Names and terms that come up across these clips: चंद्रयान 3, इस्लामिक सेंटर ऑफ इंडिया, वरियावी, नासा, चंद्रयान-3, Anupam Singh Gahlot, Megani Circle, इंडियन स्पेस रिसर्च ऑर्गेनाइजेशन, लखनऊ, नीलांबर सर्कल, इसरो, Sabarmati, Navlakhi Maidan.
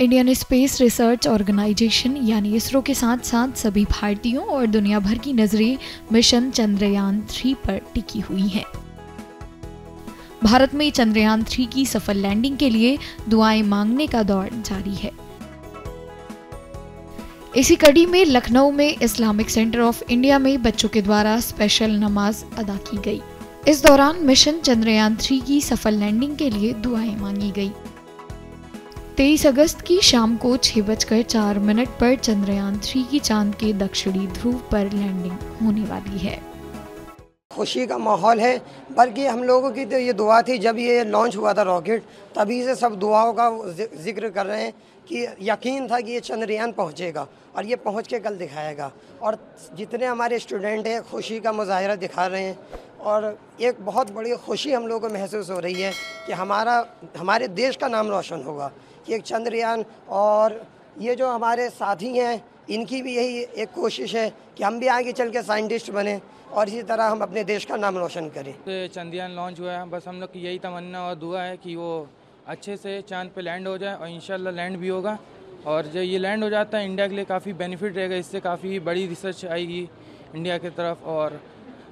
इंडियन स्पेस रिसर्च ऑर्गेनाइजेशन यानी इसरो के साथ साथ सभी भारतीयों और दुनिया भर की नजरें मिशन चंद्रयान 3 पर टिकी हुई हैं। भारत में चंद्रयान 3 की सफल लैंडिंग के लिए दुआएं मांगने का दौर जारी है। इसी कड़ी में लखनऊ में इस्लामिक सेंटर ऑफ इंडिया में बच्चों के द्वारा स्पेशल नमाज अदा की गई। इस दौरान मिशन चंद्रयान 3 की सफल लैंडिंग के लिए दुआएं मांगी गई। 23 अगस्त की शाम को 6:04 पर चंद्रयान 3 की चांद के दक्षिणी ध्रुव पर लैंडिंग होने वाली है। खुशी का माहौल है, बल्कि हम लोगों की तो ये दुआ थी, जब ये लॉन्च हुआ था रॉकेट तभी से सब दुआओं का जिक्र कर रहे हैं कि यकीन था कि ये चंद्रयान पहुंचेगा और ये पहुंच के कल दिखाएगा। और जितने हमारे स्टूडेंट हैं खुशी का मुजाहरा दिखा रहे हैं और एक बहुत बड़ी खुशी हम लोगों को महसूस हो रही है कि हमारे देश का नाम रोशन होगा कि एक चंद्रयान। और ये जो हमारे साथी हैं इनकी भी यही एक कोशिश है कि हम भी आगे चल के साइंटिस्ट बने और इसी तरह हम अपने देश का नाम रोशन करें। चंद्रयान लॉन्च हुआ है, बस हम लोग की यही तमन्ना और दुआ है कि वो अच्छे से चांद पे लैंड हो जाए और इंशाल्लाह लैंड भी होगा। और जो ये लैंड हो जाता है इंडिया के लिए काफ़ी बेनिफिट रहेगा, इससे काफ़ी बड़ी रिसर्च आएगी इंडिया की तरफ। और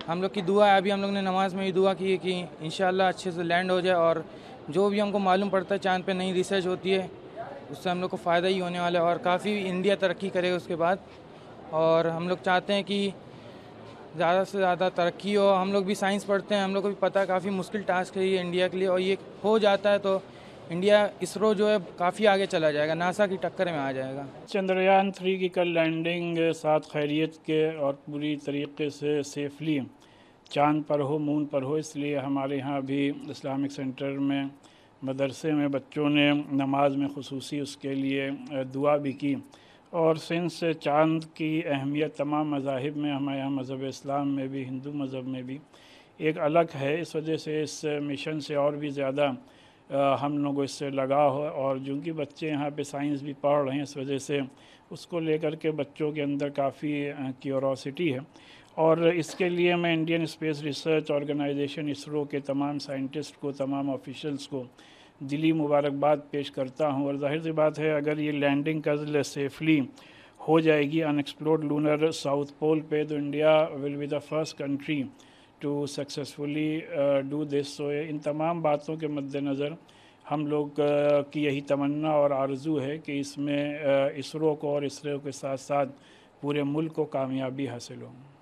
हम लोग की दुआ है, अभी हम लोग ने नमाज में भी दुआ की है कि इंशाल्लाह अच्छे से लैंड हो जाए और जो भी हमको मालूम पड़ता है चांद पे नई रिसर्च होती है उससे हम लोग को फ़ायदा ही होने वाला है और काफ़ी इंडिया तरक्की करेगा उसके बाद। और हम लोग चाहते हैं कि ज़्यादा से ज़्यादा तरक्की हो। हम लोग भी साइंस पढ़ते हैं, हम लोग को भी पता है काफ़ी मुश्किल टास्क है ये इंडिया के लिए और ये हो जाता है तो इंडिया इसरो जो है काफ़ी आगे चला जाएगा, नासा की टक्कर में आ जाएगा। चंद्रयान 3 की कल लैंडिंग साथ खैरियत के और पूरी तरीके से सेफली चांद पर हो, मून पर हो, इसलिए हमारे यहाँ भी इस्लामिक सेंटर में मदरसे में बच्चों ने नमाज में खुसूसी उसके लिए दुआ भी की। और सिंस चांद की अहमियत तमाम मज़ाहिब में, हमारे यहाँ मज़हब इस्लाम में भी, हिंदू मज़हब में भी एक अलग है, इस वजह से इस मिशन से और भी ज़्यादा हम लोगों इससे लगाव है। और चूँकि बच्चे यहाँ पे साइंस भी पढ़ रहे हैं इस वजह से उसको लेकर के बच्चों के अंदर काफ़ी क्यूरोसिटी है। और इसके लिए मैं इंडियन स्पेस रिसर्च ऑर्गेनाइजेशन इसरो के तमाम साइंटिस्ट को, तमाम ऑफिशल्स को दिली मुबारकबाद पेश करता हूं। और जाहिर सी बात है अगर ये लैंडिंग कल सेफली हो जाएगी अनएक्सप्लोर्ड लूनर साउथ पोल पे तो India will be the first country to successfully do this. So इन तमाम बातों के मद्देनज़र हम लोग की यही तमन्ना और आरज़ू है कि इसमें इसरो को और इसरो के साथ साथ पूरे मुल्क को कामयाबी हासिल हो।